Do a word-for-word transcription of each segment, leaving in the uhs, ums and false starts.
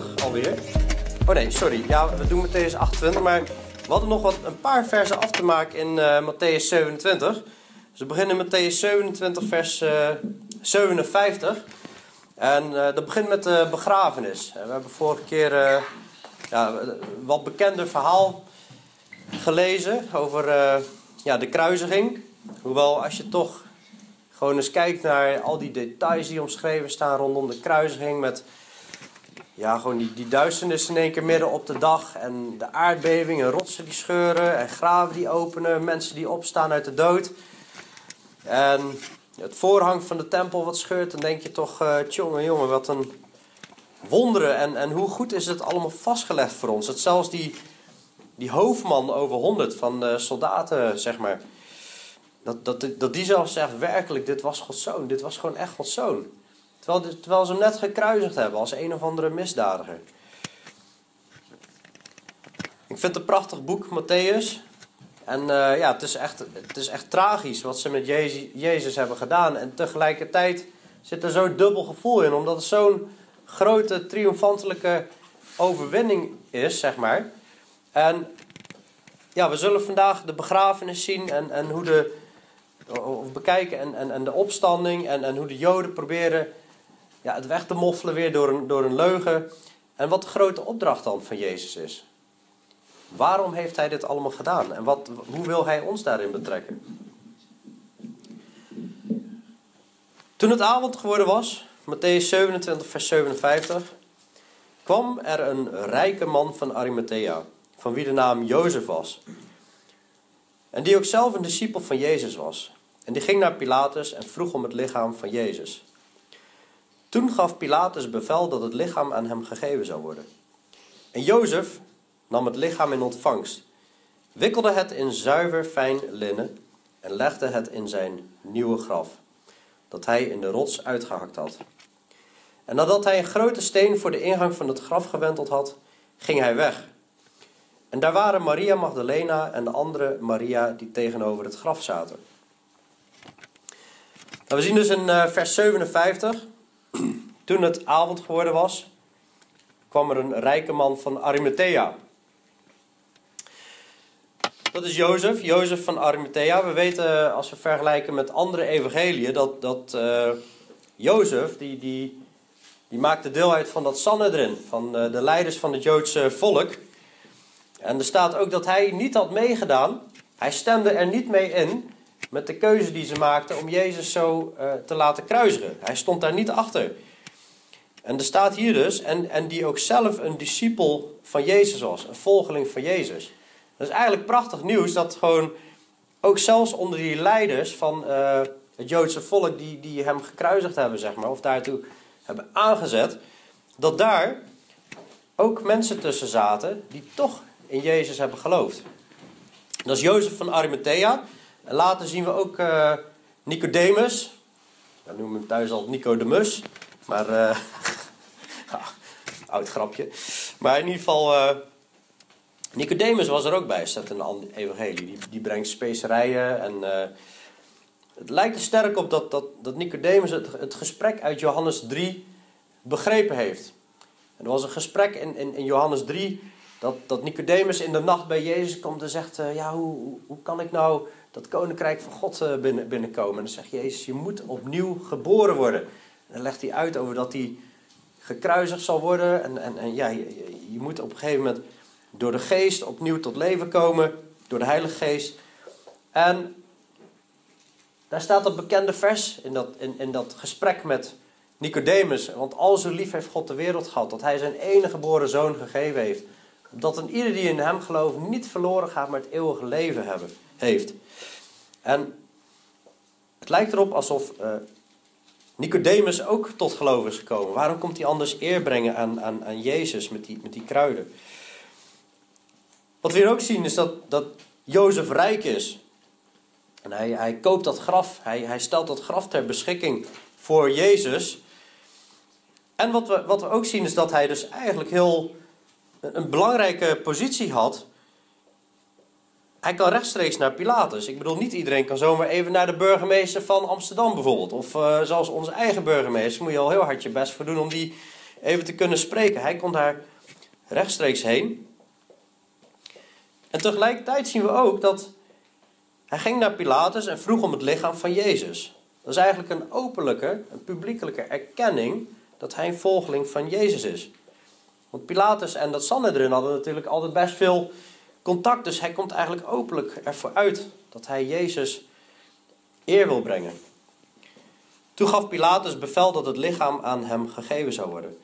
twintig alweer. Oh nee, sorry. Ja, we doen Mattheüs achtentwintig, maar we hadden nog wat, een paar versen af te maken in uh, Mattheüs zevenentwintig. Dus we beginnen in Mattheüs zevenentwintig, vers uh, zevenenvijftig. En uh, dat begint met de begrafenis. We hebben vorige keer uh, ja, een wat bekender verhaal gelezen over uh, ja, de kruisiging. Hoewel, als je toch gewoon eens kijkt naar al die details die omschreven staan rondom de kruisiging. Met ja, gewoon die, die duisternis in één keer midden op de dag. En de aardbeving en rotsen die scheuren en graven die openen. Mensen die opstaan uit de dood. En het voorhang van de tempel wat scheurt. Dan denk je toch, uh, tjonge jongen, wat een wonderen. En, en hoe goed is het allemaal vastgelegd voor ons. Dat zelfs die, die hoofdman over honderd van de soldaten, zeg maar. Dat, dat, dat die zelf zegt, werkelijk, dit was Gods zoon. Dit was gewoon echt Gods zoon. Terwijl, terwijl ze hem net gekruisigd hebben als een of andere misdadiger. Ik vind het een prachtig boek, Mattheüs. En uh, ja, het is, echt, het is echt tragisch wat ze met Jezus, Jezus hebben gedaan. En tegelijkertijd zit er zo'n dubbel gevoel in. Omdat het zo'n grote, triomfantelijke overwinning is, zeg maar. En ja, we zullen vandaag de begrafenis zien en, en hoe de... Of bekijken en, en, en de opstanding en, en hoe de Joden proberen ja, het weg te moffelen weer door een, door een leugen. En wat de grote opdracht dan van Jezus is. Waarom heeft hij dit allemaal gedaan? En wat, hoe wil hij ons daarin betrekken? Toen het avond geworden was, Mattheüs zevenentwintig vers zevenenvijftig, kwam er een rijke man van Arimathea, van wie de naam Jozef was. En die ook zelf een discipel van Jezus was. En die ging naar Pilatus en vroeg om het lichaam van Jezus. Toen gaf Pilatus bevel dat het lichaam aan hem gegeven zou worden. En Jozef nam het lichaam in ontvangst, wikkelde het in zuiver fijn linnen en legde het in zijn nieuwe graf, dat hij in de rots uitgehakt had. En nadat hij een grote steen voor de ingang van het graf gewenteld had, ging hij weg. En daar waren Maria Magdalena en de andere Maria die tegenover het graf zaten. Nou, we zien dus in uh, vers zevenenvijftig, toen het avond geworden was, kwam er een rijke man van Arimathea. Dat is Jozef, Jozef van Arimathea. We weten, als we vergelijken met andere evangeliën, dat, dat uh, Jozef, die, die, die maakte deel uit van dat Sanhedrin, van uh, de leiders van het Joodse volk. En er staat ook dat hij niet had meegedaan. Hij stemde er niet mee in met de keuze die ze maakten om Jezus zo uh, te laten kruisigen. Hij stond daar niet achter. En er staat hier dus, en, en die ook zelf een discipel van Jezus was. Een volgeling van Jezus. Dat is eigenlijk prachtig nieuws dat gewoon ook zelfs onder die leiders van uh, het Joodse volk die, die hem gekruisigd hebben, zeg maar, of daartoe hebben aangezet, dat daar ook mensen tussen zaten die toch in Jezus hebben geloofd. Dat is Jozef van Arimathea. En later zien we ook uh, Nicodemus. We noemen hem thuis al Nicodemus. Maar, uh, ja, oud grapje. Maar in ieder geval, uh, Nicodemus was er ook bij, staat in de evangelie. Die, die brengt specerijen. En, uh, het lijkt er sterk op dat, dat, dat Nicodemus het, het gesprek uit Johannes drie begrepen heeft. En er was een gesprek in, in, in Johannes drie... Dat, dat Nicodemus in de nacht bij Jezus komt en zegt, uh, ja, hoe, hoe, hoe kan ik nou dat koninkrijk van God uh, binnen, binnenkomen? En dan zegt Jezus, je moet opnieuw geboren worden. En dan legt hij uit over dat hij gekruisigd zal worden. En, en, en ja, je, je moet op een gegeven moment door de geest opnieuw tot leven komen. Door de Heilige Geest. En daar staat dat bekende vers in dat, in, in dat gesprek met Nicodemus. Want al zo lief heeft God de wereld gehad, dat hij zijn enige geboren zoon gegeven heeft, dat een ieder die in hem gelooft niet verloren gaat, maar het eeuwige leven hebben, heeft. En het lijkt erop alsof uh, Nicodemus ook tot geloof is gekomen. Waarom komt hij anders eer brengen aan, aan, aan Jezus met die, met die kruiden? Wat we hier ook zien is dat, dat Jozef rijk is. En hij, hij koopt dat graf. Hij, hij stelt dat graf ter beschikking voor Jezus. En wat we, wat we ook zien is dat hij dus eigenlijk heel... een belangrijke positie had. Hij kan rechtstreeks naar Pilatus. Ik bedoel, niet iedereen kan zomaar even naar de burgemeester van Amsterdam bijvoorbeeld. Of uh, zoals onze eigen burgemeester. Moet je al heel hard je best voor doen om die even te kunnen spreken. Hij kon daar rechtstreeks heen. En tegelijkertijd zien we ook dat hij ging naar Pilatus en vroeg om het lichaam van Jezus. Dat is eigenlijk een openlijke, een publiekelijke erkenning dat hij een volgeling van Jezus is. Want Pilatus en dat Sanhedrin hadden natuurlijk altijd best veel contact. Dus hij komt eigenlijk openlijk ervoor uit dat hij Jezus eer wil brengen. Toen gaf Pilatus bevel dat het lichaam aan hem gegeven zou worden.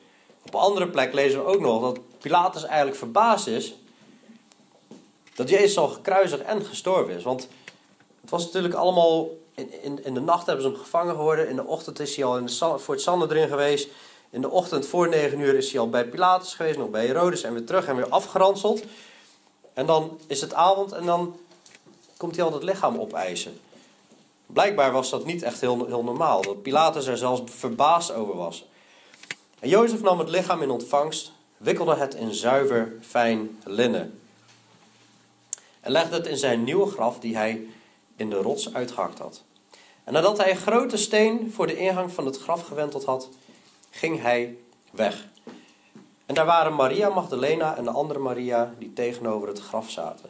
Op een andere plek lezen we ook nog dat Pilatus eigenlijk verbaasd is dat Jezus al gekruisigd en gestorven is. Want het was natuurlijk allemaal... In, in, in de nacht hebben ze hem gevangen geworden. In de ochtend is hij al in de, voor het Sanhedrin geweest. In de ochtend voor negen uur is hij al bij Pilatus geweest. Nog bij Herodes en weer terug en weer afgeranseld. En dan is het avond en dan komt hij al dat lichaam opeisen. Blijkbaar was dat niet echt heel, heel normaal. Dat Pilatus er zelfs verbaasd over was. En Jozef nam het lichaam in ontvangst. Wikkelde het in zuiver fijn linnen. En legde het in zijn nieuwe graf die hij in de rots uitgehakt had. En nadat hij een grote steen voor de ingang van het graf gewenteld had, ging hij weg. En daar waren Maria Magdalena en de andere Maria die tegenover het graf zaten.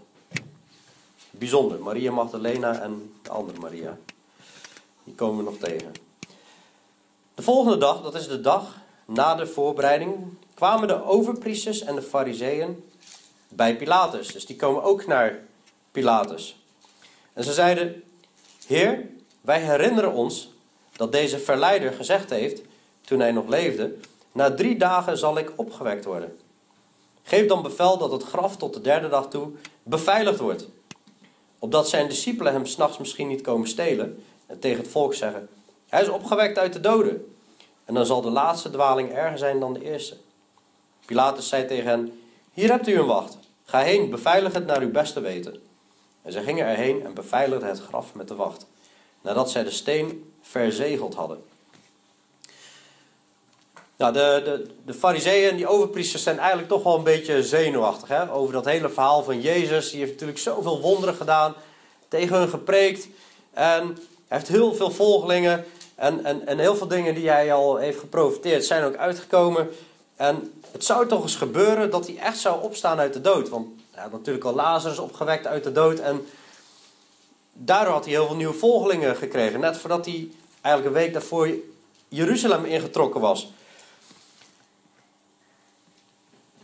Bijzonder, Maria Magdalena en de andere Maria. Die komen we nog tegen. De volgende dag, dat is de dag na de voorbereiding, kwamen de overpriesters en de fariseeën bij Pilatus. Dus die komen ook naar Pilatus. En ze zeiden: Heer, wij herinneren ons dat deze verleider gezegd heeft, toen hij nog leefde, na drie dagen zal ik opgewekt worden. Geef dan bevel dat het graf tot de derde dag toe beveiligd wordt. Opdat zijn discipelen hem 's nachts misschien niet komen stelen en tegen het volk zeggen: Hij is opgewekt uit de doden. En dan zal de laatste dwaling erger zijn dan de eerste. Pilatus zei tegen hen: Hier hebt u een wacht. Ga heen, beveilig het naar uw beste weten. En zij gingen erheen en beveiligden het graf met de wacht, nadat zij de steen verzegeld hadden. Nou, de, de, de fariseeën en die overpriesters zijn eigenlijk toch wel een beetje zenuwachtig, hè? Over dat hele verhaal van Jezus. Die heeft natuurlijk zoveel wonderen gedaan, tegen hun gepreekt. En hij heeft heel veel volgelingen. En, en, en heel veel dingen die hij al heeft geprofiteerd zijn ook uitgekomen. En het zou toch eens gebeuren dat hij echt zou opstaan uit de dood. Want hij had natuurlijk al Lazarus opgewekt uit de dood. En daardoor had hij heel veel nieuwe volgelingen gekregen. Net voordat hij eigenlijk een week daarvoor Jeruzalem ingetrokken was.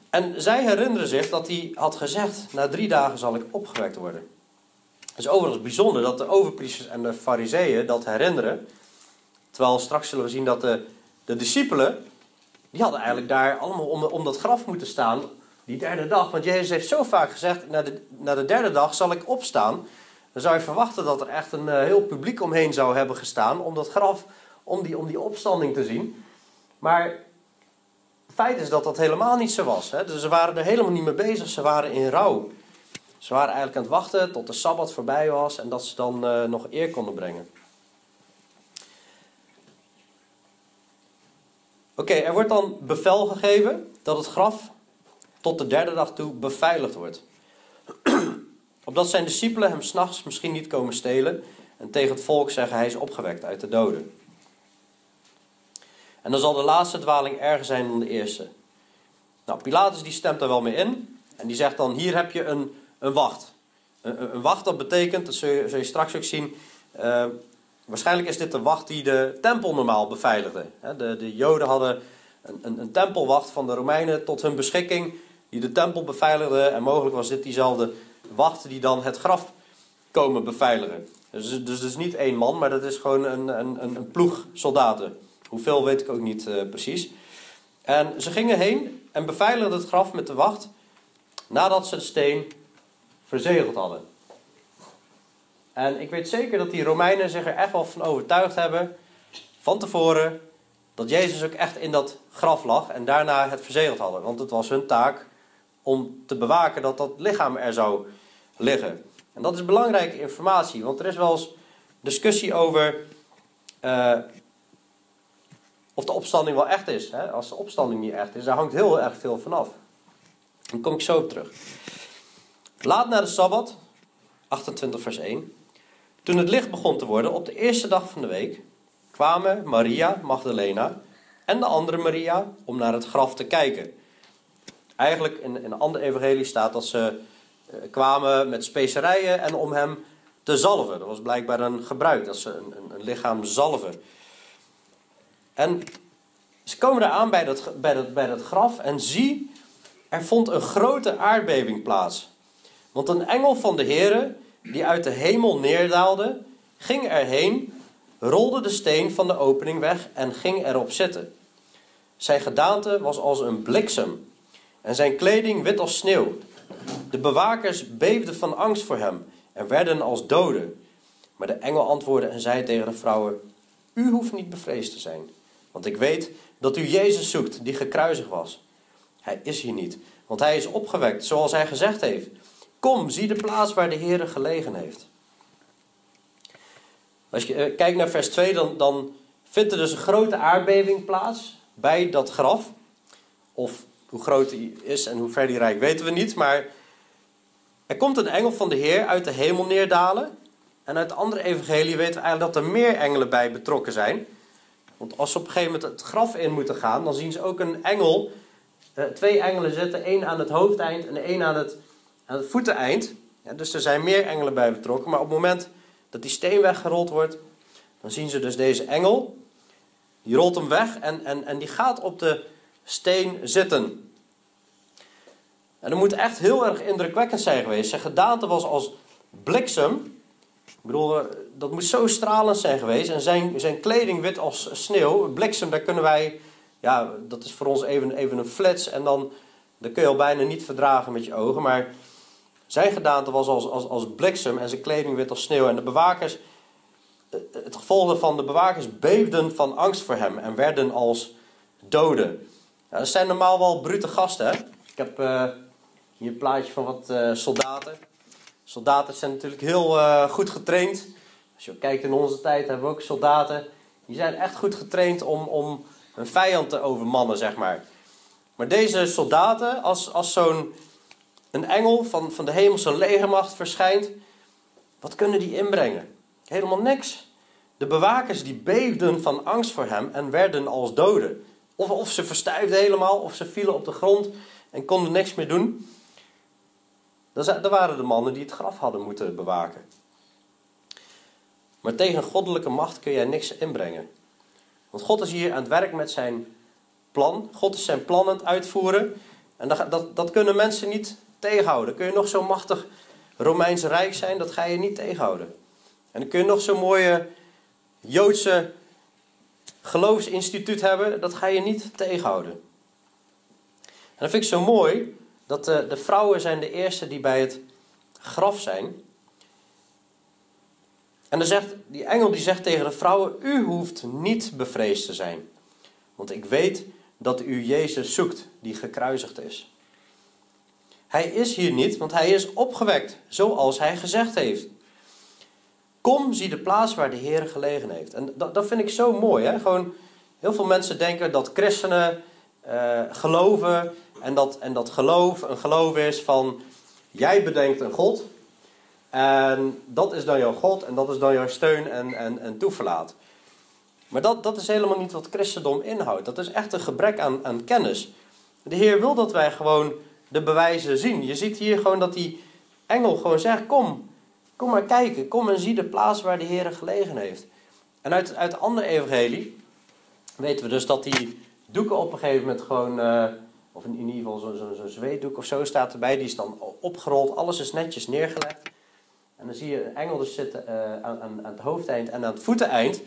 En zij herinneren zich dat hij had gezegd: Na drie dagen zal ik opgewekt worden. Het is overigens bijzonder dat de overpriesters en de fariseeën dat herinneren. Terwijl straks zullen we zien dat de, de discipelen... Die hadden eigenlijk daar allemaal om, om dat graf moeten staan. Die derde dag. Want Jezus heeft zo vaak gezegd: Na de, na de derde dag zal ik opstaan. Dan zou je verwachten dat er echt een uh, heel publiek omheen zou hebben gestaan. Om dat graf, om die, om die opstanding te zien. Maar... Het feit is dat dat helemaal niet zo was. Hè? Dus ze waren er helemaal niet mee bezig. Ze waren in rouw. Ze waren eigenlijk aan het wachten tot de Sabbat voorbij was. En dat ze dan uh, nog eer konden brengen. Oké, okay, er wordt dan bevel gegeven dat het graf tot de derde dag toe beveiligd wordt. Opdat zijn discipelen hem 's nachts misschien niet komen stelen. En tegen het volk zeggen: Hij is opgewekt uit de doden. En dan zal de laatste dwaling erger zijn dan de eerste. Nou, Pilatus die stemt daar wel mee in. En die zegt dan: Hier heb je een, een wacht. Een, een wacht, dat betekent, dat zul je, zul je straks ook zien. Uh, waarschijnlijk is dit de wacht die de tempel normaal beveiligde. De, de Joden hadden een, een, een tempelwacht van de Romeinen tot hun beschikking. Die de tempel beveiligde. En mogelijk was dit diezelfde wacht die dan het graf komen beveiligen. Dus het is dus, dus niet één man, maar dat is gewoon een, een, een ploeg soldaten. Hoeveel weet ik ook niet uh, precies. En ze gingen heen en beveiligden het graf met de wacht. Nadat ze de steen verzegeld hadden. En ik weet zeker dat die Romeinen zich er echt wel van overtuigd hebben. Van tevoren. Dat Jezus ook echt in dat graf lag. En daarna het verzegeld hadden. Want het was hun taak om te bewaken dat dat lichaam er zou liggen. En dat is belangrijke informatie. Want er is wel eens discussie over... Uh, Of de opstanding wel echt is. Hè? Als de opstanding niet echt is, daar hangt heel erg veel vanaf. Dan kom ik zo op terug. Laat na de Sabbat, achtentwintig vers één. Toen het licht begon te worden op de eerste dag van de week, kwamen Maria Magdalena en de andere Maria om naar het graf te kijken. Eigenlijk in, in een ander evangelie staat dat ze uh, kwamen met specerijen en om hem te zalven. Dat was blijkbaar een gebruik, dat ze een, een, een lichaam zalven. En ze komen eraan bij dat, bij, dat, bij dat graf en zie, er vond een grote aardbeving plaats. Want een engel van de Heere, die uit de hemel neerdaalde, ging erheen, rolde de steen van de opening weg en ging erop zitten. Zijn gedaante was als een bliksem en zijn kleding wit als sneeuw. De bewakers beefden van angst voor hem en werden als doden. Maar de engel antwoordde en zei tegen de vrouwen: U hoeft niet bevreesd te zijn, want ik weet dat u Jezus zoekt, die gekruisigd was. Hij is hier niet, want hij is opgewekt, zoals hij gezegd heeft. Kom, zie de plaats waar de Heere gelegen heeft. Als je kijkt naar vers twee, dan, dan vindt er dus een grote aardbeving plaats bij dat graf. Of hoe groot die is en hoe ver die reikt weten we niet, maar er komt een engel van de Heer uit de hemel neerdalen. En uit de andere evangelie weten we eigenlijk dat er meer engelen bij betrokken zijn. Want als ze op een gegeven moment het graf in moeten gaan, dan zien ze ook een engel, eh, twee engelen zitten, één aan het hoofdeind en één aan het, aan het voeteneind. Ja, dus er zijn meer engelen bij betrokken, maar op het moment dat die steen weggerold wordt, dan zien ze dus deze engel. Die rolt hem weg en, en, en die gaat op de steen zitten. En dat moet echt heel erg indrukwekkend zijn geweest. Zijn gedaante was als bliksem. Ik bedoel, dat moet zo stralend zijn geweest. En zijn, zijn kleding wit als sneeuw. Bliksem, daar kunnen wij... Ja, dat is voor ons even, even een flits. En dan dat kun je al bijna niet verdragen met je ogen. Maar zijn gedaante was als, als, als bliksem. En zijn kleding wit als sneeuw. En de bewakers... Het gevolg van de bewakers beefden van angst voor hem. En werden als doden. Nou, dat zijn normaal wel brute gasten. Hè? Ik heb uh, hier een plaatje van wat uh, soldaten... Soldaten zijn natuurlijk heel uh, goed getraind. Als je kijkt in onze tijd hebben we ook soldaten. Die zijn echt goed getraind om, om een vijand te overmannen, zeg maar. Maar deze soldaten, als, als zo'n een engel van, van de hemelse legermacht verschijnt, wat kunnen die inbrengen? Helemaal niks. De bewakers die beefden van angst voor hem en werden als doden. Of, of ze verstijfden helemaal, of ze vielen op de grond en konden niks meer doen. Dat waren de mannen die het graf hadden moeten bewaken. Maar tegen goddelijke macht kun jij niks inbrengen. Want God is hier aan het werk met zijn plan. God is zijn plan aan het uitvoeren. En dat, dat, dat kunnen mensen niet tegenhouden. Kun je nog zo machtig Romeins Rijk zijn, dat ga je niet tegenhouden. En dan kun je nog zo'n mooie Joodse geloofsinstituut hebben, dat ga je niet tegenhouden. En dat vind ik zo mooi... Dat de, de vrouwen zijn de eerste die bij het graf zijn. En dan zegt, die engel die zegt tegen de vrouwen: U hoeft niet bevreesd te zijn. Want ik weet dat u Jezus zoekt, die gekruisigd is. Hij is hier niet, want hij is opgewekt, zoals hij gezegd heeft. Kom, zie de plaats waar de Heer gelegen heeft. En dat, dat vind ik zo mooi. Hè? Gewoon, heel veel mensen denken dat christenen uh, geloven... En dat, en dat geloof een geloof is van... Jij bedenkt een God. En dat is dan jouw God. En dat is dan jouw steun en, en, en toeverlaat. Maar dat, dat is helemaal niet wat christendom inhoudt. Dat is echt een gebrek aan, aan kennis. De Heer wil dat wij gewoon de bewijzen zien. Je ziet hier gewoon dat die engel gewoon zegt... Kom, kom maar kijken. Kom en zie de plaats waar de Heer gelegen heeft. En uit, uit de andere evangelie... weten we dus dat die doeken op een gegeven moment gewoon... Uh, Of in ieder geval zo'n zo, zo zweetdoek of zo staat erbij. Die is dan opgerold. Alles is netjes neergelegd. En dan zie je een engel dus zitten uh, aan, aan het hoofdeind en aan het voeteneind.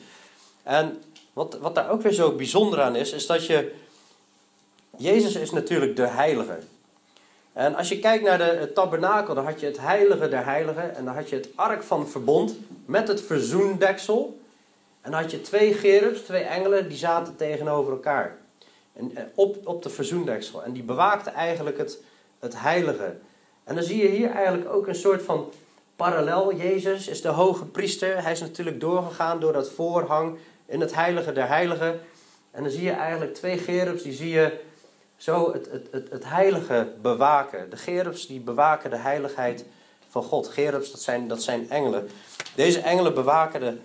En wat, wat daar ook weer zo bijzonder aan is, is dat je... Jezus is natuurlijk de heilige. En als je kijkt naar de, het tabernakel, dan had je het heilige der heiligen. En dan had je het ark van verbond met het verzoendeksel. En dan had je twee cherubs, twee engelen, die zaten tegenover elkaar. En op, op de verzoendeksel. En die bewaakte eigenlijk het, het heilige. En dan zie je hier eigenlijk ook een soort van parallel. Jezus is de hoge priester. Hij is natuurlijk doorgegaan door dat voorhang in het heilige der heiligen. En dan zie je eigenlijk twee cherubs. Die zie je zo het, het, het, het heilige bewaken. De cherubs die bewaken de heiligheid van God. Cherubs, dat zijn, dat zijn engelen. Deze engelen bewaken de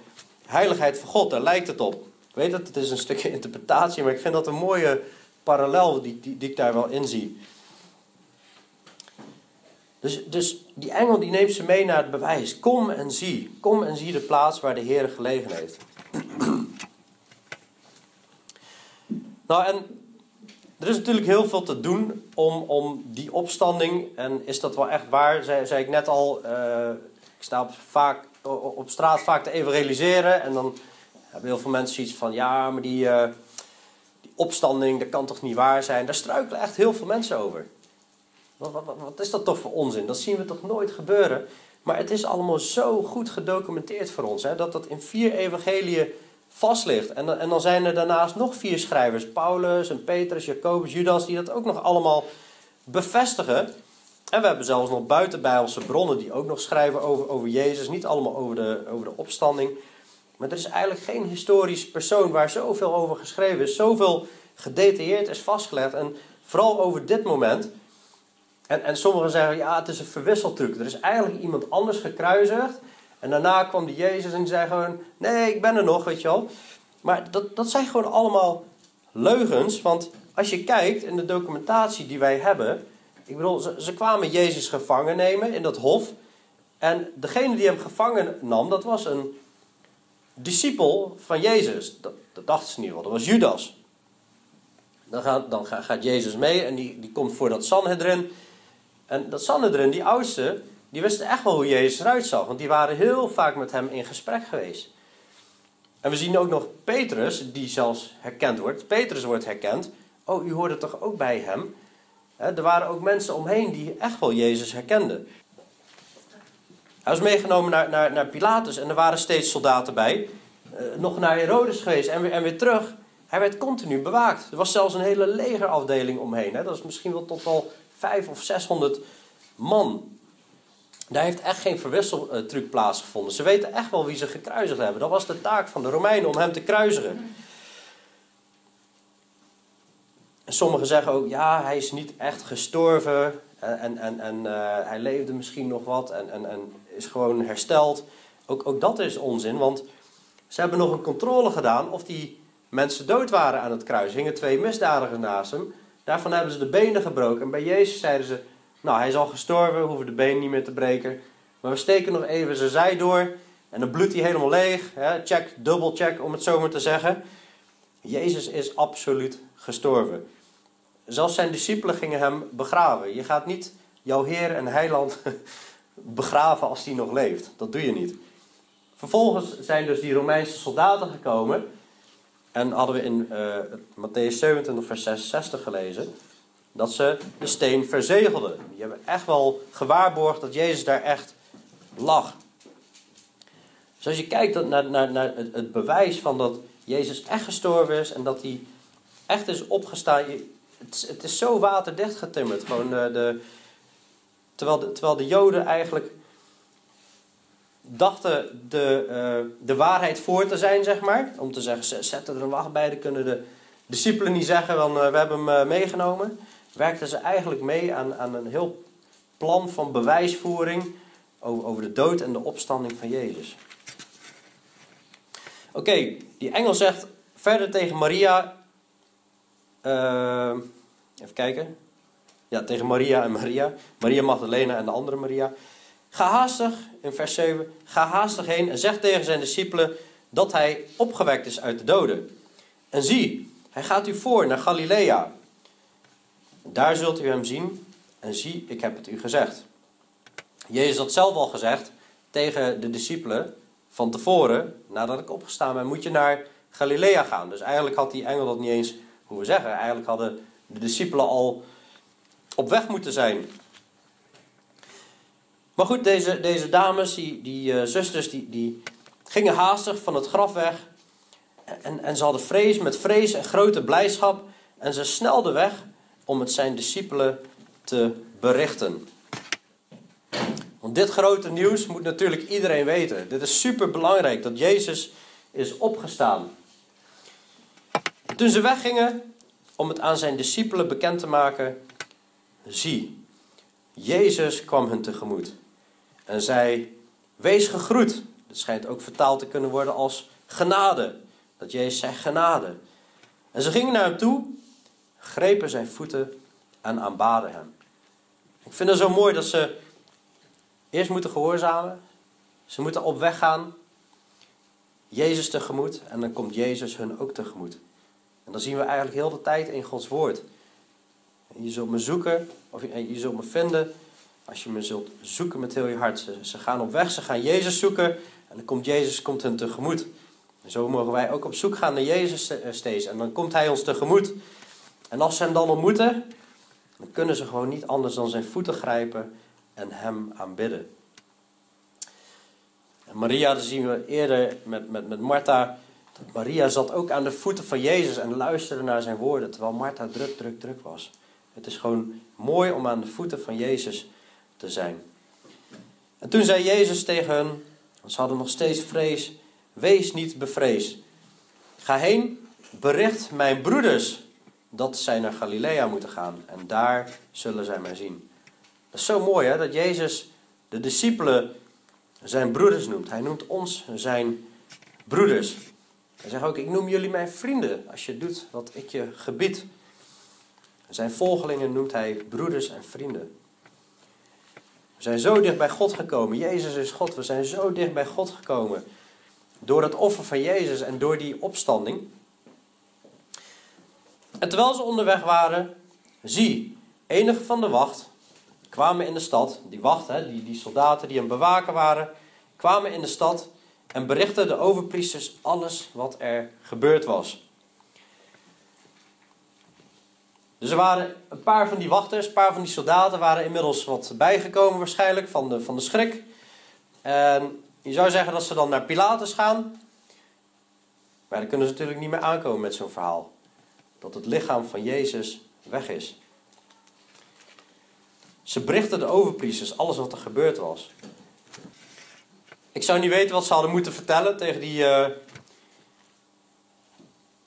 heiligheid van God. Daar lijkt het op. Ik weet dat het is een stukje interpretatie, maar ik vind dat een mooie parallel die, die, die ik daar wel in zie. Dus, dus die engel die neemt ze mee naar het bewijs. Kom en zie. Kom en zie de plaats waar de Heer gelegen heeft. Nou, en er is natuurlijk heel veel te doen om, om die opstanding. En is dat wel echt waar? Zei, zei ik net al, uh, ik sta op, vaak, op straat vaak te evangeliseren. En dan hebben heel veel mensen iets van, ja, maar die, uh, die opstanding, dat kan toch niet waar zijn? Daar struikelen echt heel veel mensen over. Wat, wat, wat is dat toch voor onzin? Dat zien we toch nooit gebeuren? Maar het is allemaal zo goed gedocumenteerd voor ons, hè, dat dat in vier evangeliën vast ligt. En, en dan zijn er daarnaast nog vier schrijvers. Paulus en Petrus, Jacobus, Judas, die dat ook nog allemaal bevestigen. En we hebben zelfs nog buitenbijbelse bronnen die ook nog schrijven over, over Jezus. Niet allemaal over de, over de opstanding. Maar er is eigenlijk geen historisch persoon waar zoveel over geschreven is. Zoveel gedetailleerd is vastgelegd. En vooral over dit moment. En, en sommigen zeggen, ja, het is een verwisseltruc. Er is eigenlijk iemand anders gekruisigd. En daarna kwam die Jezus en die zei gewoon, nee, ik ben er nog, weet je wel. Maar dat, dat zijn gewoon allemaal leugens. Want als je kijkt in de documentatie die wij hebben. Ik bedoel, ze, ze kwamen Jezus gevangen nemen in dat hof. En degene die hem gevangen nam, dat was een discipel van Jezus. Dat, dat dachten ze niet wel, dat was Judas. Dan gaat, dan gaat Jezus mee en die, die komt voor dat Sanhedrin. En dat Sanhedrin, die oudste, die wisten echt wel hoe Jezus eruit zag. Want die waren heel vaak met hem in gesprek geweest. En we zien ook nog Petrus, die zelfs herkend wordt. Petrus wordt herkend. Oh, u hoorde toch ook bij hem? He, er waren ook mensen omheen die echt wel Jezus herkenden. Hij was meegenomen naar, naar, naar Pilatus en er waren steeds soldaten bij. Uh, nog naar Herodes geweest en weer, en weer terug. Hij werd continu bewaakt. Er was zelfs een hele legerafdeling omheen. Hè? Dat is misschien wel tot wel vijfhonderd of zeshonderd man. Daar heeft echt geen verwisseltruc plaatsgevonden. Ze weten echt wel wie ze gekruisigd hebben. Dat was de taak van de Romeinen om hem te kruisigen. En sommigen zeggen ook, ja, hij is niet echt gestorven. En, en, en uh, hij leefde misschien nog wat en, en, en is gewoon hersteld. Ook, ook dat is onzin, want ze hebben nog een controle gedaan of die mensen dood waren aan het kruis. Hingen twee misdadigers naast hem. Daarvan hebben ze de benen gebroken. En bij Jezus zeiden ze, nou, hij is al gestorven, we hoeven de benen niet meer te breken. Maar we steken nog even zijn zij door. En dan bloedt hij helemaal leeg. Hè? Check, dubbel check, om het zo maar te zeggen. Jezus is absoluut gestorven. Zelfs zijn discipelen gingen hem begraven. Je gaat niet jouw Heer en Heiland begraven als hij nog leeft. Dat doe je niet. Vervolgens zijn dus die Romeinse soldaten gekomen. En hadden we in uh, Mattheüs zevenentwintig vers zesenzestig gelezen. Dat ze de steen verzegelden. Die hebben echt wel gewaarborgd dat Jezus daar echt lag. Dus als je kijkt naar, naar, naar het, het bewijs van dat Jezus echt gestorven is. En dat hij echt is opgestaan. Je, het, het is zo waterdicht getimmerd. Gewoon de, de, terwijl, de, terwijl de Joden eigenlijk dachten de, uh, de waarheid voor te zijn, zeg maar. Om te zeggen, zetten er een wacht bij. Dan kunnen de discipelen niet zeggen, van uh, we hebben hem uh, meegenomen. Werkten ze eigenlijk mee aan, aan een heel plan van bewijsvoering over, over de dood en de opstanding van Jezus. Oké, okay, die engel zegt verder tegen Maria. Uh, even kijken. Ja, tegen Maria en Maria. Maria Magdalena en de andere Maria. Ga haastig, in vers zeven, ga haastig heen en zeg tegen zijn discipelen dat hij opgewekt is uit de doden. En zie, hij gaat u voor naar Galilea. Daar zult u hem zien en zie, ik heb het u gezegd. Jezus had zelf al gezegd tegen de discipelen van tevoren, nadat ik opgestaan ben, moet je naar Galilea gaan. Dus eigenlijk had die engel dat niet eens hoeven zeggen. Eigenlijk hadden de discipelen al op weg moeten zijn. Maar goed, deze, deze dames, die, die uh, zusters, die, die gingen haastig van het graf weg. En, en ze hadden vrees, met vrees en grote blijdschap. En ze snelden weg om het zijn discipelen te berichten. Want dit grote nieuws moet natuurlijk iedereen weten. Dit is superbelangrijk, dat Jezus is opgestaan. Toen ze weggingen om het aan zijn discipelen bekend te maken, zie, Jezus kwam hen tegemoet. En zei, wees gegroet. Dat schijnt ook vertaald te kunnen worden als genade. Dat Jezus zei, genade. En ze gingen naar hem toe, grepen zijn voeten en aanbaden hem. Ik vind het zo mooi dat ze eerst moeten gehoorzamen. Ze moeten op weg gaan. Jezus tegemoet. En dan komt Jezus hun ook tegemoet. En dan zien we eigenlijk heel de tijd in Gods woord. En je zult me zoeken. Of je, je zult me vinden. Als je me zult zoeken met heel je hart. Ze, ze gaan op weg. Ze gaan Jezus zoeken. En dan komt Jezus komt hen tegemoet. En zo mogen wij ook op zoek gaan naar Jezus steeds. En dan komt hij ons tegemoet. En als ze hem dan ontmoeten. Dan kunnen ze gewoon niet anders dan zijn voeten grijpen. En hem aanbidden. En Maria, dat zien we eerder met, met, met Marta. Dat Maria zat ook aan de voeten van Jezus en luisterde naar zijn woorden. Terwijl Marta druk, druk, druk was. Het is gewoon mooi om aan de voeten van Jezus te zijn. En toen zei Jezus tegen hen, want ze hadden nog steeds vrees. Wees niet bevreesd. Ga heen, bericht mijn broeders dat zij naar Galilea moeten gaan. En daar zullen zij mij zien. Dat is zo mooi hè, dat Jezus de discipelen zijn broeders noemt. Hij noemt ons zijn broeders. Hij zegt ook, ik noem jullie mijn vrienden als je doet wat ik je gebied. Zijn volgelingen noemt hij broeders en vrienden. We zijn zo dicht bij God gekomen. Jezus is God. We zijn zo dicht bij God gekomen. Door het offer van Jezus en door die opstanding. En terwijl ze onderweg waren, zie, enige van de wacht kwamen in de stad, die wacht, hè, die, die soldaten die hem bewaken waren, kwamen in de stad en berichtten de overpriesters alles wat er gebeurd was. Dus er waren een paar van die wachters, een paar van die soldaten waren inmiddels wat bijgekomen waarschijnlijk van de, van de schrik. En je zou zeggen dat ze dan naar Pilatus gaan, maar daar kunnen ze natuurlijk niet meer aankomen met zo'n verhaal. Dat het lichaam van Jezus weg is. Ze berichten de overpriesters alles wat er gebeurd was. Ik zou niet weten wat ze hadden moeten vertellen tegen die uh,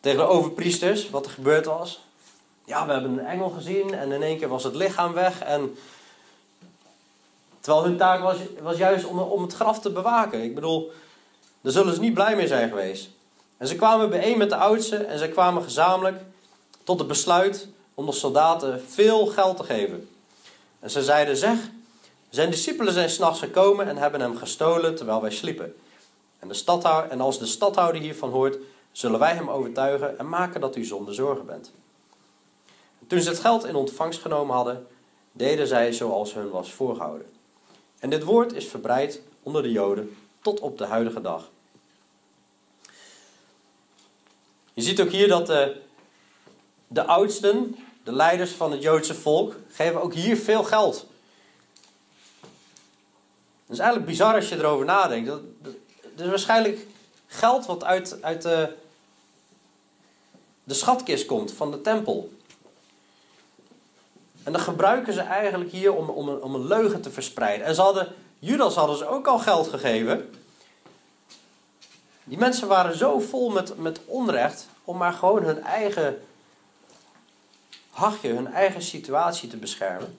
tegen de overpriesters wat er gebeurd was. Ja, we hebben een engel gezien en in één keer was het lichaam weg. En terwijl hun taak was, was juist om, om het graf te bewaken. Ik bedoel, daar zullen ze niet blij mee zijn geweest. En ze kwamen bijeen met de oudsten en zij kwamen gezamenlijk tot het besluit om de soldaten veel geld te geven. En ze zeiden, zeg, zijn discipelen zijn 's nachts gekomen en hebben hem gestolen terwijl wij sliepen. En, de stadhouder, en als de stadhouder hiervan hoort, zullen wij hem overtuigen en maken dat u zonder zorgen bent. En toen ze het geld in ontvangst genomen hadden, deden zij zoals hun was voorgehouden. En dit woord is verbreid onder de Joden tot op de huidige dag. Je ziet ook hier dat de, de oudsten, de leiders van het Joodse volk, geven ook hier veel geld. Dat is eigenlijk bizar als je erover nadenkt. Dat, dat, dat is waarschijnlijk geld wat uit, uit de, de schatkist komt van de tempel. En dat gebruiken ze eigenlijk hier om, om, een, om een leugen te verspreiden. En ze hadden, Judas hadden ze ook al geld gegeven. Die mensen waren zo vol met, met onrecht om maar gewoon hun eigen hachje, hun eigen situatie te beschermen.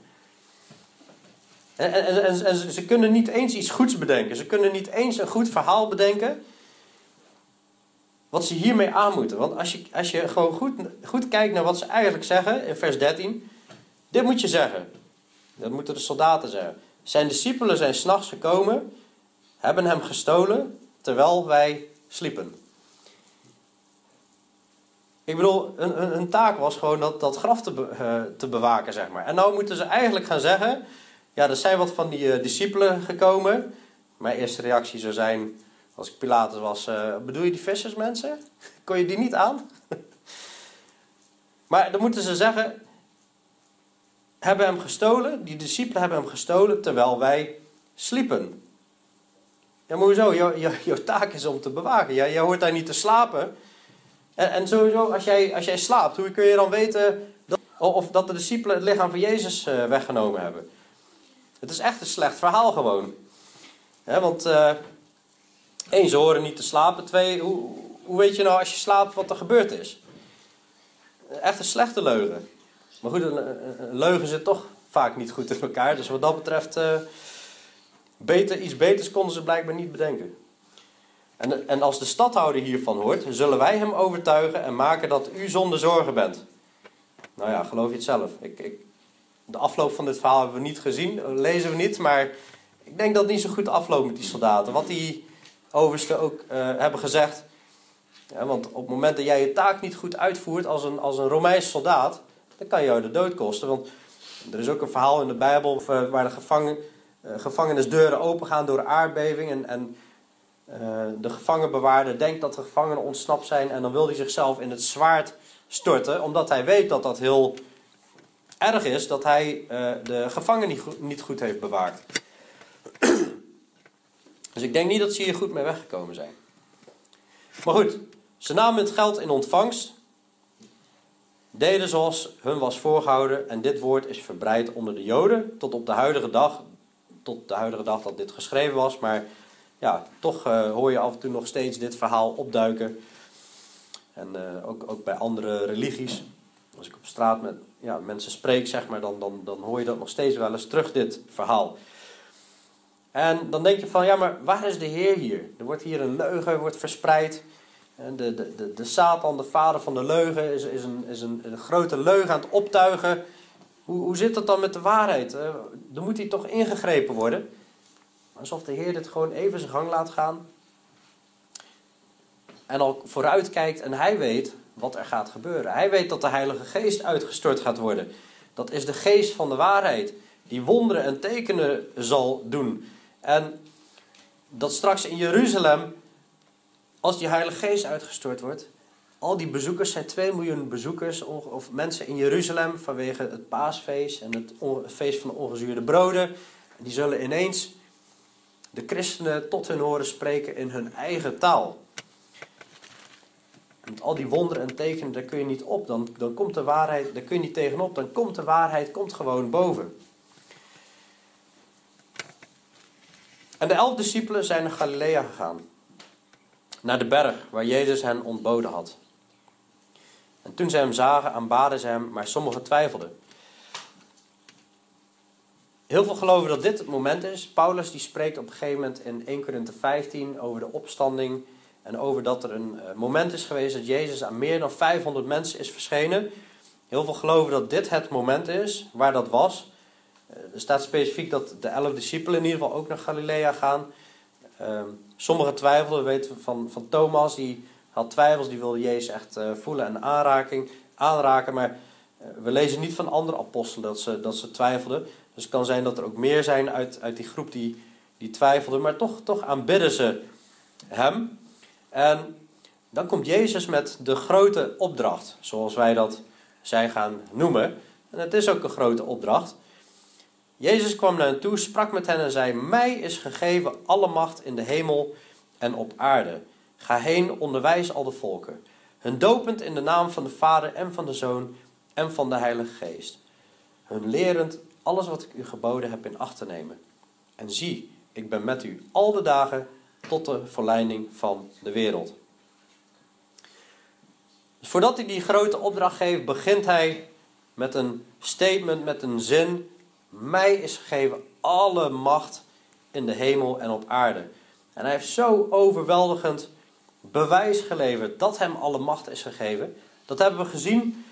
En, en, en, en ze kunnen niet eens iets goeds bedenken. Ze kunnen niet eens een goed verhaal bedenken wat ze hiermee aan moeten. Want als je, als je gewoon goed, goed kijkt naar wat ze eigenlijk zeggen in vers dertien. Dit moet je zeggen. Dat moeten de soldaten zeggen. Zijn discipelen zijn 's nachts gekomen, hebben hem gestolen terwijl wij sliepen. Ik bedoel, hun, hun, hun taak was gewoon dat, dat graf te, be, uh, te bewaken, zeg maar. En nou moeten ze eigenlijk gaan zeggen, ja, er zijn wat van die uh, discipelen gekomen. Mijn eerste reactie zou zijn, als ik Pilatus was, uh, bedoel je die vissersmensen? Kon je die niet aan? Maar dan moeten ze zeggen, hebben hem gestolen, die discipelen hebben hem gestolen terwijl wij sliepen. Ja, maar hoezo? Jouw, jouw, jouw taak is om te bewaken. Jij, jij hoort daar niet te slapen. En, en sowieso, als jij, als jij slaapt, hoe kun je dan weten dat, of dat de discipelen het lichaam van Jezus uh, weggenomen hebben? Het is echt een slecht verhaal gewoon. He, want uh, één, ze horen niet te slapen. Twee, hoe, hoe weet je nou als je slaapt wat er gebeurd is? Echt een slechte leugen. Maar goed, een, een leugen zit toch vaak niet goed in elkaar. Dus wat dat betreft, uh, beter, iets beters konden ze blijkbaar niet bedenken. En, en als de stadhouder hiervan hoort, zullen wij hem overtuigen en maken dat u zonder zorgen bent. Nou ja, geloof je het zelf. Ik, ik, de afloop van dit verhaal hebben we niet gezien, lezen we niet, maar ik denk dat het niet zo goed afloopt met die soldaten. Wat die oversten ook uh, hebben gezegd, ja, want op het moment dat jij je taak niet goed uitvoert als een, als een Romeins soldaat, dan kan jou de dood kosten. Want er is ook een verhaal in de Bijbel waar de gevangen, uh, gevangenisdeuren opengaan door aardbeving en... en Uh, de gevangenbewaarder denkt dat de gevangenen ontsnapt zijn en dan wil hij zichzelf in het zwaard storten, omdat hij weet dat dat heel erg is, dat hij uh, de gevangenen niet goed, niet goed heeft bewaakt. Dus ik denk niet dat ze hier goed mee weggekomen zijn. Maar goed, ze namen het geld in ontvangst, deden zoals hun was voorgehouden en dit woord is verbreid onder de Joden tot op de huidige dag, tot de huidige dag dat dit geschreven was, maar ja, toch uh, hoor je af en toe nog steeds dit verhaal opduiken. En uh, ook, ook bij andere religies. Als ik op straat met ja, mensen spreek, zeg maar, dan, dan, dan hoor je dat nog steeds wel eens terug, dit verhaal. En dan denk je van, ja, maar waar is de Heer hier? Er wordt hier een leugen, wordt verspreid. En de, de, de, de Satan, de vader van de leugen, is, is, een, is een, een grote leugen aan het optuigen. Hoe, hoe zit dat dan met de waarheid? Uh, er moet hier toch ingegrepen worden? Alsof de Heer dit gewoon even zijn gang laat gaan. En al vooruit kijkt en hij weet wat er gaat gebeuren. Hij weet dat de Heilige Geest uitgestort gaat worden. Dat is de geest van de waarheid. Die wonderen en tekenen zal doen. En dat straks in Jeruzalem, als die Heilige Geest uitgestort wordt. Al die bezoekers, zijn twee miljoen bezoekers of mensen in Jeruzalem. Vanwege het paasfeest en het feest van de ongezuurde broden. Die zullen ineens de christenen tot hun horen spreken in hun eigen taal. Met al die wonderen en tekenen, daar kun je niet op. Dan, dan komt de waarheid, daar kun je niet tegenop. Dan komt de waarheid, komt gewoon boven. En de elf discipelen zijn naar Galilea gegaan. Naar de berg waar Jezus hen ontboden had. En toen zij hem zagen, aanbaden zij hem, maar sommigen twijfelden. Heel veel geloven dat dit het moment is. Paulus die spreekt op een gegeven moment in Eerste Korinthe vijftien over de opstanding. En over dat er een moment is geweest dat Jezus aan meer dan vijfhonderd mensen is verschenen. Heel veel geloven dat dit het moment is waar dat was. Er staat specifiek dat de elf discipelen in ieder geval ook naar Galilea gaan. Um, sommigen twijfelden, we weten van, van Thomas, die had twijfels. Die wilde Jezus echt uh, voelen en aanraking, aanraken. Maar uh, we lezen niet van andere apostelen dat ze, dat ze twijfelden. Dus het kan zijn dat er ook meer zijn uit, uit die groep die, die twijfelden. Maar toch, toch aanbidden ze hem. En dan komt Jezus met de grote opdracht. Zoals wij dat zijn gaan noemen. En het is ook een grote opdracht. Jezus kwam naar hen toe, sprak met hen en zei: mij is gegeven alle macht in de hemel en op aarde. Ga heen, onderwijs al de volken. Hun dopend in de naam van de Vader en van de Zoon en van de Heilige Geest. Hun lerend alles wat ik u geboden heb in acht te nemen. En zie, ik ben met u al de dagen tot de verleiding van de wereld. Dus voordat hij die grote opdracht geeft, begint hij met een statement, met een zin. Mij is gegeven alle macht in de hemel en op aarde. En hij heeft zo overweldigend bewijs geleverd dat hem alle macht is gegeven. Dat hebben we gezien,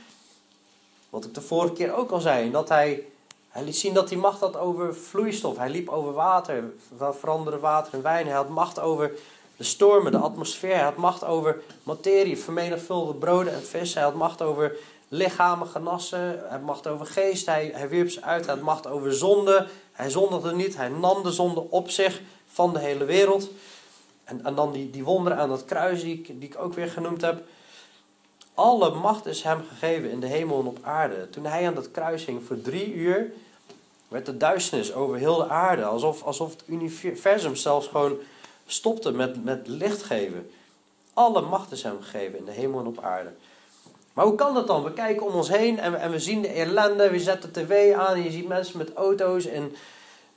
wat ik de vorige keer ook al zei, dat hij... Hij liet zien dat hij macht had over vloeistof. Hij liep over water, veranderde water in wijn. Hij had macht over de stormen, de atmosfeer. Hij had macht over materie, vermenigvuldigde broden en vissen. Hij had macht over lichamen, genassen. Hij had macht over geest. Hij, hij wierp ze uit. Hij had macht over zonde. Hij zondigde niet. Hij nam de zonde op zich van de hele wereld. En, en dan die, die wonderen aan dat kruis die ik, die ik ook weer genoemd heb. Alle macht is hem gegeven in de hemel en op aarde. Toen hij aan dat kruis hing voor drie uur, werd de duisternis over heel de aarde. Alsof, alsof het universum zelfs gewoon stopte met, met licht geven. Alle macht is hem gegeven in de hemel en op aarde. Maar hoe kan dat dan? We kijken om ons heen en, en we zien de ellende. We zetten de tv aan en je ziet mensen met auto's en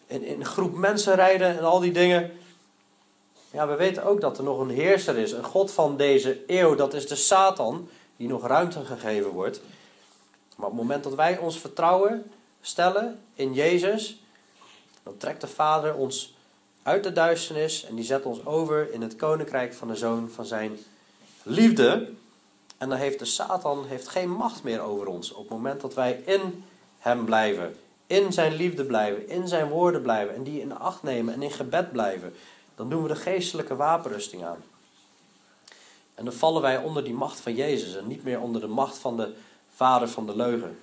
in een groep mensen rijden en al die dingen. Ja, we weten ook dat er nog een heerser is. Een god van deze eeuw, dat is de Satan, die nog ruimte gegeven wordt. Maar op het moment dat wij ons vertrouwen stellen in Jezus, dan trekt de Vader ons uit de duisternis en die zet ons over in het koninkrijk van de Zoon van zijn liefde. En dan heeft de Satan heeft geen macht meer over ons. Op het moment dat wij in hem blijven, in zijn liefde blijven, in zijn woorden blijven en die in acht nemen en in gebed blijven, dan doen we de geestelijke wapenrusting aan. En dan vallen wij onder die macht van Jezus en niet meer onder de macht van de vader van de leugen.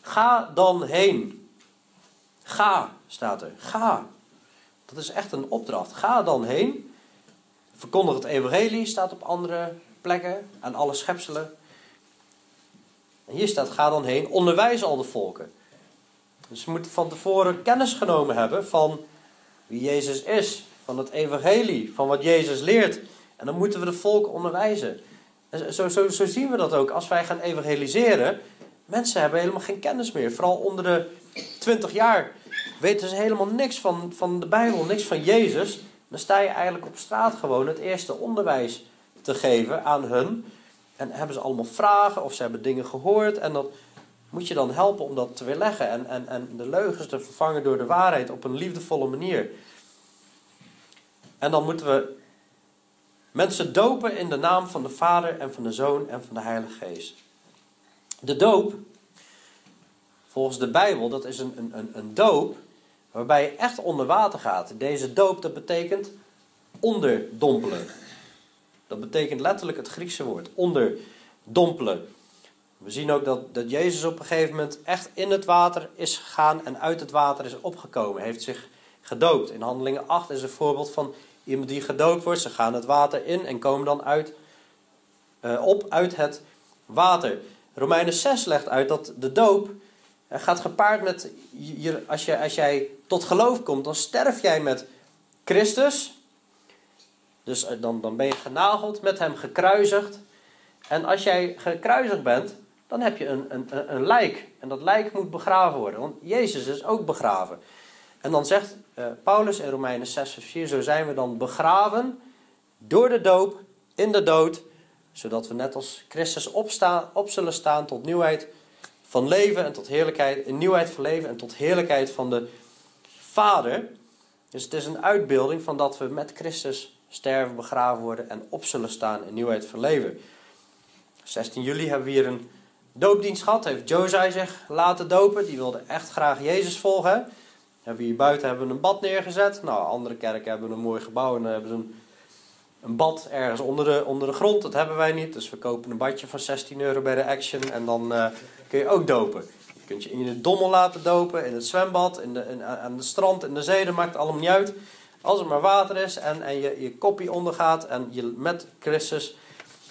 Ga dan heen. Ga, staat er. Ga. Dat is echt een opdracht. Ga dan heen. Verkondig het evangelie, staat op andere plekken, aan alle schepselen. En hier staat, ga dan heen, onderwijs al de volken. Dus ze moeten van tevoren kennis genomen hebben van wie Jezus is, van het evangelie, van wat Jezus leert. En dan moeten we de volken onderwijzen. En zo, zo, zo zien we dat ook. Als wij gaan evangeliseren, mensen hebben helemaal geen kennis meer. Vooral onder de twintig jaar weten ze helemaal niks van, van de Bijbel, niks van Jezus. Dan sta je eigenlijk op straat gewoon het eerste onderwijs te geven aan hun. En hebben ze allemaal vragen of ze hebben dingen gehoord. En dat moet je dan helpen om dat te weerleggen. En, en, en de leugens te vervangen door de waarheid op een liefdevolle manier. En dan moeten we mensen dopen in de naam van de Vader en van de Zoon en van de Heilige Geest. De doop, volgens de Bijbel, dat is een, een, een doop waarbij je echt onder water gaat. Deze doop, dat betekent onderdompelen. Dat betekent letterlijk het Griekse woord, onderdompelen. We zien ook dat, dat Jezus op een gegeven moment echt in het water is gegaan en uit het water is opgekomen. Hij heeft zich gedoopt. In Handelingen acht is een voorbeeld van iemand die gedoopt wordt. Ze gaan het water in en komen dan uit, uh, op uit het water. Romeinen zes legt uit dat de doop gaat gepaard met, als, je, als jij tot geloof komt, dan sterf jij met Christus. Dus dan, dan ben je genageld, met hem gekruisigd. En als jij gekruisigd bent, dan heb je een, een, een lijk. En dat lijk moet begraven worden, want Jezus is ook begraven. En dan zegt uh, Paulus in Romeinen zes vers vier, zo zijn we dan begraven door de doop in de dood, zodat we net als Christus opstaan, op zullen staan tot nieuwheid van leven en tot heerlijkheid, in nieuwheid van leven en tot heerlijkheid van de Vader. Dus het is een uitbeelding van dat we met Christus sterven, begraven worden en op zullen staan in nieuwheid van leven. zestien juli hebben we hier een doopdienst gehad. Heeft Jozef zich laten dopen. Die wilde echt graag Jezus volgen. Hebben we hier buiten hebben we een bad neergezet. Nou, andere kerken hebben een mooi gebouw en hebben ze een, een bad ergens onder de, onder de grond. Dat hebben wij niet. Dus we kopen een badje van zestien euro bij de Action en dan uh, kun je ook dopen. Je kunt je in de dommel laten dopen, in het zwembad, in de, in, aan de strand, in de zee. Dat maakt allemaal niet uit. Als er maar water is en, en je, je koppie ondergaat en je met Christus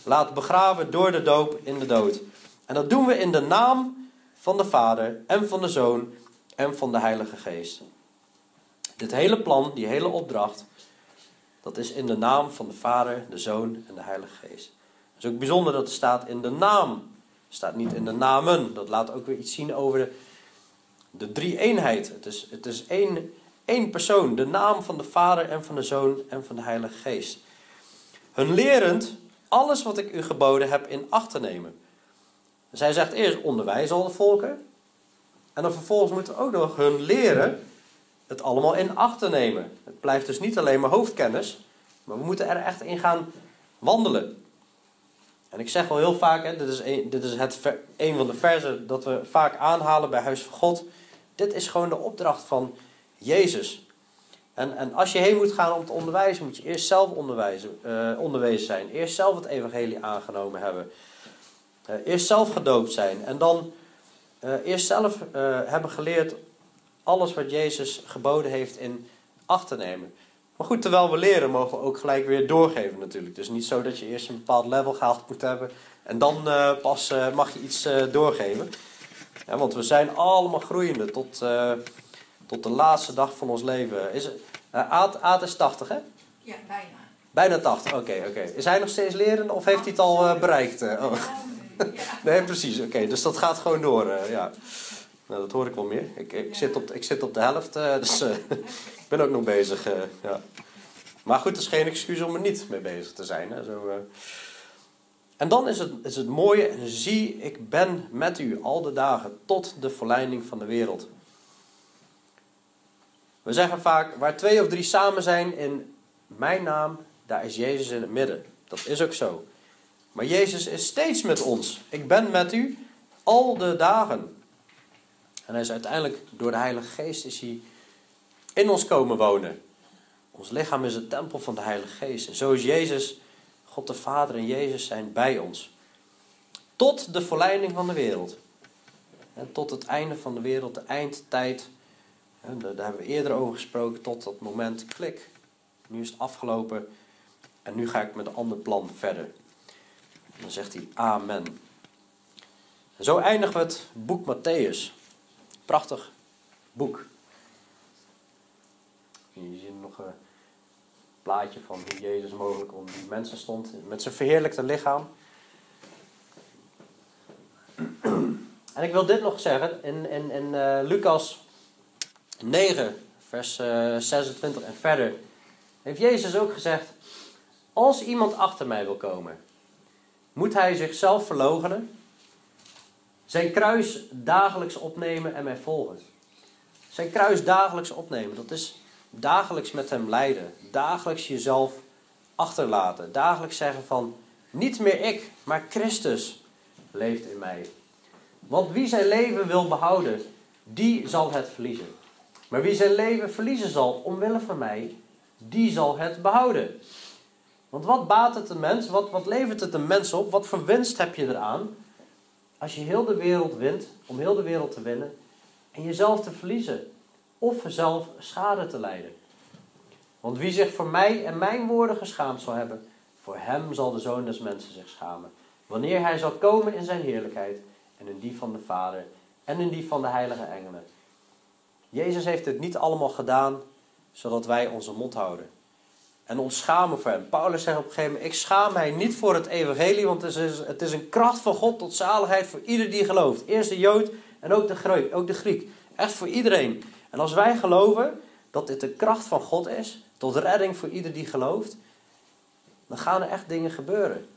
laat begraven door de doop in de dood. En dat doen we in de naam van de Vader en van de Zoon en van de Heilige Geest. Dit hele plan, die hele opdracht, dat is in de naam van de Vader, de Zoon en de Heilige Geest. Het is ook bijzonder dat het staat in de naam. Het staat niet in de namen. Dat laat ook weer iets zien over de, de drie-eenheid. Het is, het is één, één persoon, de naam van de Vader en van de Zoon en van de Heilige Geest. Hun lerend alles wat ik u geboden heb in acht te nemen. Zij zegt eerst onderwijs al de volken. En dan vervolgens moeten we ook nog hun leren het allemaal in acht te nemen. Het blijft dus niet alleen maar hoofdkennis, maar we moeten er echt in gaan wandelen. En ik zeg wel heel vaak, hè, dit is, een, dit is het ver, een van de versen dat we vaak aanhalen bij Huis van God. Dit is gewoon de opdracht van Jezus. En, en als je heen moet gaan om te onderwijzen, moet je eerst zelf onderwijzen, eh, onderwezen zijn. Eerst zelf het evangelie aangenomen hebben. Eh, eerst zelf gedoopt zijn. En dan eh, eerst zelf eh, hebben geleerd alles wat Jezus geboden heeft in acht te nemen. Maar goed, terwijl we leren mogen we ook gelijk weer doorgeven natuurlijk. Dus niet zo dat je eerst een bepaald level gehaald moet hebben. En dan eh, pas eh, mag je iets eh, doorgeven. Ja, want we zijn allemaal groeiende tot, eh, tot de laatste dag van ons leven. Is, eh, Aad, Aad is tachtig, hè? Ja, bijna. Bijna tachtig, oké. Okay, okay. Is hij nog steeds lerende of heeft hij het al eh, bereikt? Oh. Nee, precies. Oké, okay, dus dat gaat gewoon door. Eh, ja. Nou, dat hoor ik wel meer. Ik, ik, zit, op, ik zit op de helft, uh, dus uh, ik ben ook nog bezig. Uh, ja. Maar goed, dat is geen excuus om er niet mee bezig te zijn. Hè. Zo, uh. En dan is het, is het mooie, en zie, ik ben met u al de dagen tot de verleiding van de wereld. We zeggen vaak, waar twee of drie samen zijn in mijn naam, daar is Jezus in het midden. Dat is ook zo. Maar Jezus is steeds met ons. Ik ben met u al de dagen. En hij is uiteindelijk door de Heilige Geest is hij in ons komen wonen. Ons lichaam is het tempel van de Heilige Geest. En zo is Jezus, God de Vader en Jezus zijn bij ons. Tot de verleiding van de wereld. En tot het einde van de wereld, de eindtijd. En daar hebben we eerder over gesproken. Tot dat moment, klik. Nu is het afgelopen. En nu ga ik met een ander plan verder. En dan zegt hij, amen. En zo eindigen we het boek Mattheüs. Prachtig boek. Je ziet nog een plaatje van hoe Jezus mogelijk onder die mensen stond. Met zijn verheerlijkte lichaam. En ik wil dit nog zeggen. In, in, in uh, Lukas negen, vers uh, zesentwintig en verder. Heeft Jezus ook gezegd. Als iemand achter mij wil komen. Moet hij zichzelf verloochenen. Zijn kruis dagelijks opnemen en mij volgen. Zijn kruis dagelijks opnemen. Dat is... Dagelijks met hem lijden. Dagelijks jezelf achterlaten. Dagelijks zeggen van, niet meer ik, maar Christus leeft in mij. Want wie zijn leven wil behouden, die zal het verliezen. Maar wie zijn leven verliezen zal, omwille van mij, die zal het behouden. Want wat baat het een mens, wat, wat levert het een mens op, wat voor winst heb je eraan, als je heel de wereld wint, om heel de wereld te winnen, en jezelf te verliezen. Of zelf schade te lijden. Want wie zich voor mij en mijn woorden geschaamd zal hebben, voor hem zal de Zoon des Mensen zich schamen. Wanneer hij zal komen in zijn heerlijkheid en in die van de Vader en in die van de heilige engelen. Jezus heeft dit niet allemaal gedaan, zodat wij onze mond houden. En ons schamen voor hem. Paulus zegt op een gegeven moment, ik schaam mij niet voor het evangelie, want het is, het is een kracht van God tot zaligheid voor ieder die gelooft. Eerst de Jood en ook de, ook de Griek. Echt voor iedereen. En als wij geloven dat dit de kracht van God is, tot redding voor ieder die gelooft, dan gaan er echt dingen gebeuren.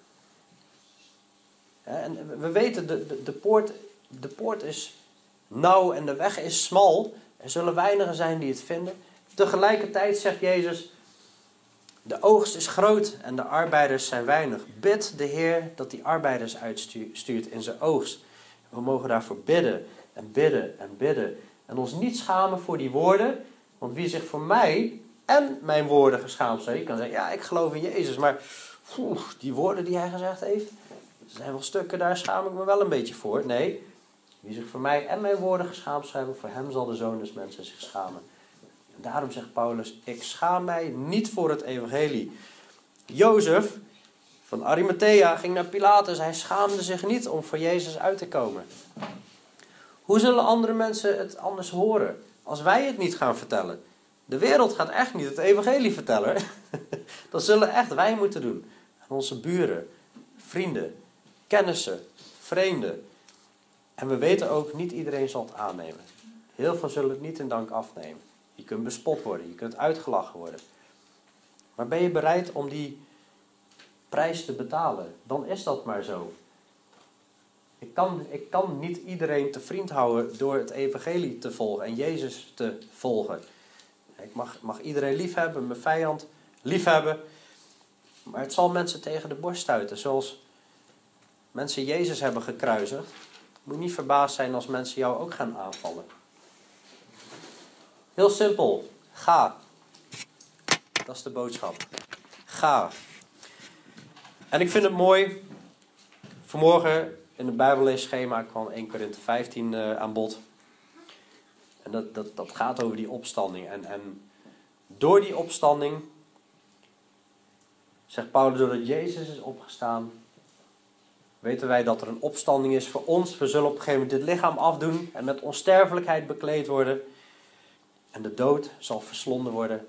En we weten, de, de, de, poort, de poort is nauw en de weg is smal. Er zullen weinigen zijn die het vinden. Tegelijkertijd zegt Jezus, de oogst is groot en de arbeiders zijn weinig. Bid de Heer dat die arbeiders uitstuurt in zijn oogst. We mogen daarvoor bidden en bidden en bidden. En ons niet schamen voor die woorden. Want wie zich voor mij en mijn woorden geschaamd zijn. Je kan zeggen, ja, ik geloof in Jezus. Maar oef, die woorden die hij gezegd heeft. Er zijn wel stukken, daar schaam ik me wel een beetje voor. Nee, wie zich voor mij en mijn woorden geschaamd zijn. Voor hem zal de Zoon des Mensen zich schamen. En daarom zegt Paulus, ik schaam mij niet voor het evangelie. Jozef van Arimathea ging naar Pilatus. Hij schaamde zich niet om voor Jezus uit te komen. Hoe zullen andere mensen het anders horen als wij het niet gaan vertellen? De wereld gaat echt niet het evangelie vertellen. Dat zullen echt wij moeten doen. En onze buren, vrienden, kennissen, vreemden. En we weten ook, niet iedereen zal het aannemen. Heel veel zullen het niet in dank afnemen. Je kunt bespot worden, je kunt uitgelachen worden. Maar ben je bereid om die prijs te betalen? Dan is dat maar zo. Ik kan, ik kan niet iedereen te vriend houden door het evangelie te volgen en Jezus te volgen. Ik mag, mag iedereen liefhebben, mijn vijand liefhebben. Maar het zal mensen tegen de borst stuiten. Zoals mensen Jezus hebben gekruisigd. Moet je niet verbaasd zijn als mensen jou ook gaan aanvallen. Heel simpel. Ga. Dat is de boodschap. Ga. En ik vind het mooi. Vanmorgen... In het Bijbelleesschema kwam Eerste Korinthe vijftien uh, aan bod. En dat, dat, dat gaat over die opstanding. En, en door die opstanding, zegt Paulus, doordat Jezus is opgestaan, weten wij dat er een opstanding is voor ons. We zullen op een gegeven moment dit lichaam afdoen en met onsterfelijkheid bekleed worden. En de dood zal verslonden worden.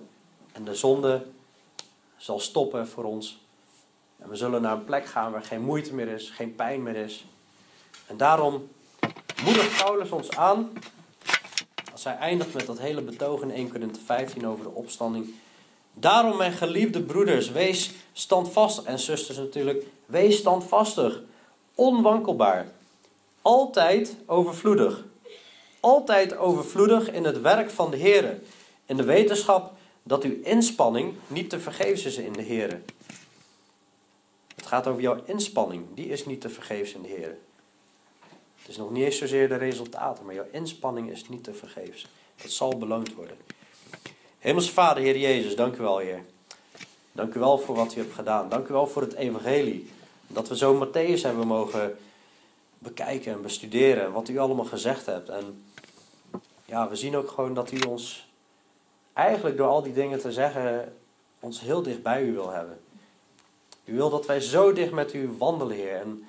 En de zonde zal stoppen voor ons. En we zullen naar een plek gaan waar geen moeite meer is, geen pijn meer is. En daarom moedigt Paulus ons aan, als hij eindigt met dat hele betoog in Eerste Korinthe vijftien over de opstanding. Daarom, mijn geliefde broeders, wees standvastig, en zusters natuurlijk, wees standvastig, onwankelbaar, altijd overvloedig. Altijd overvloedig in het werk van de Here, en de wetenschap dat uw inspanning niet te vergeefs is in de Heere. Het gaat over jouw inspanning, die is niet te vergeefs in de Heere. Het is nog niet eens zozeer de resultaten, maar jouw inspanning is niet te vergeefs. Dat zal beloond worden. Hemelse Vader, Heer Jezus, dank u wel, Heer. Dank u wel voor wat u hebt gedaan. Dank u wel voor het evangelie. Dat we zo Mattheüs hebben mogen bekijken en bestuderen. Wat u allemaal gezegd hebt. En ja, we zien ook gewoon dat u ons eigenlijk door al die dingen te zeggen, ons heel dicht bij u wil hebben. U wil dat wij zo dicht met u wandelen, Heer. En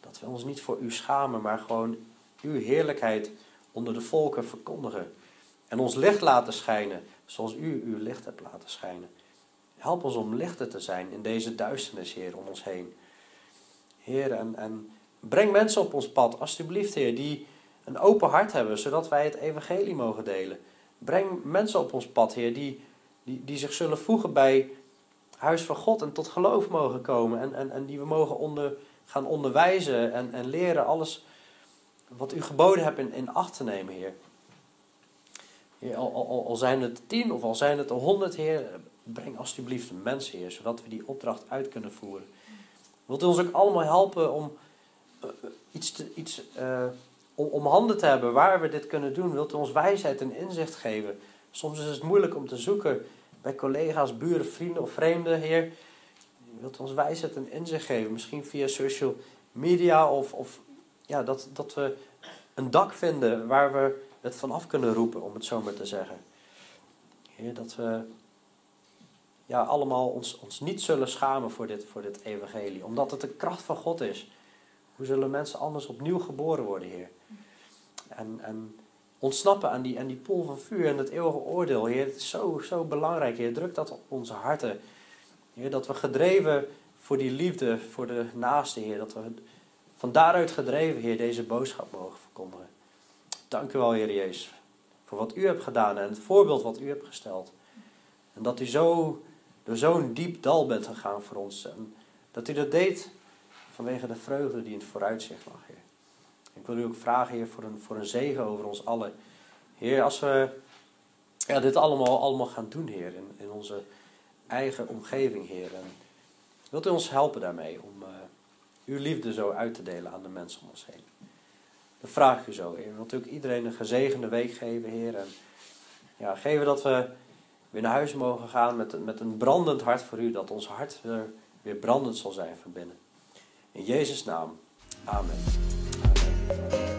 dat we ons niet voor u schamen, maar gewoon uw heerlijkheid onder de volken verkondigen. En ons licht laten schijnen, zoals u uw licht hebt laten schijnen. Help ons om lichter te zijn in deze duisternis, Heer, om ons heen. Heer, en, en breng mensen op ons pad, alsjeblieft, Heer, die een open hart hebben, zodat wij het evangelie mogen delen. Breng mensen op ons pad, Heer, die, die, die zich zullen voegen bij Huis van God en tot geloof mogen komen. En, en, en die we mogen onder, gaan onderwijzen en, en leren alles wat u geboden hebt in, in acht te nemen, Heer. Heer, al, al, al zijn het tien of al zijn het honderd, Heer, breng alsjeblieft de mensen, Heer, zodat we die opdracht uit kunnen voeren. Wilt u ons ook allemaal helpen om uh, iets, te, iets uh, om, om handen te hebben waar we dit kunnen doen? Wilt u ons wijsheid en inzicht geven? Soms is het moeilijk om te zoeken bij collega's, buren, vrienden of vreemden, Heer. Wilt u ons wijsheid en inzicht geven? Misschien via social media of, of ja, dat, dat we een dak vinden waar we het vanaf kunnen roepen, om het zo maar te zeggen. Heer, dat we ja, allemaal ons, ons niet zullen schamen voor dit, voor dit evangelie. Omdat het de kracht van God is. Hoe zullen mensen anders opnieuw geboren worden, Heer? En, en ontsnappen aan die, aan die poel van vuur en het eeuwige oordeel, Heer. Het is zo, zo belangrijk, Heer. Druk dat op onze harten. Heer, dat we gedreven voor die liefde, voor de naaste, Heer. Dat we van daaruit gedreven, Heer, deze boodschap mogen verkondigen. Dank u wel, Heer Jezus. Voor wat u hebt gedaan en het voorbeeld wat u hebt gesteld. En dat u zo door zo'n diep dal bent gegaan voor ons. En dat u dat deed vanwege de vreugde die in het vooruitzicht lag, Heer. Ik wil u ook vragen, Heer, voor een, voor een zegen over ons allen. Heer, als we ja, dit allemaal, allemaal gaan doen, Heer, in, in onze eigen omgeving, Heer. En wilt u ons helpen daarmee om uh, uw liefde zo uit te delen aan de mensen om ons heen. Dan vraag u zo, Heer. Wilt u ook iedereen een gezegende week geven, Heer. En ja, geven dat we weer naar huis mogen gaan met, met een brandend hart voor u. Dat ons hart weer, weer brandend zal zijn van binnen. In Jezus' naam. Amen. Amen.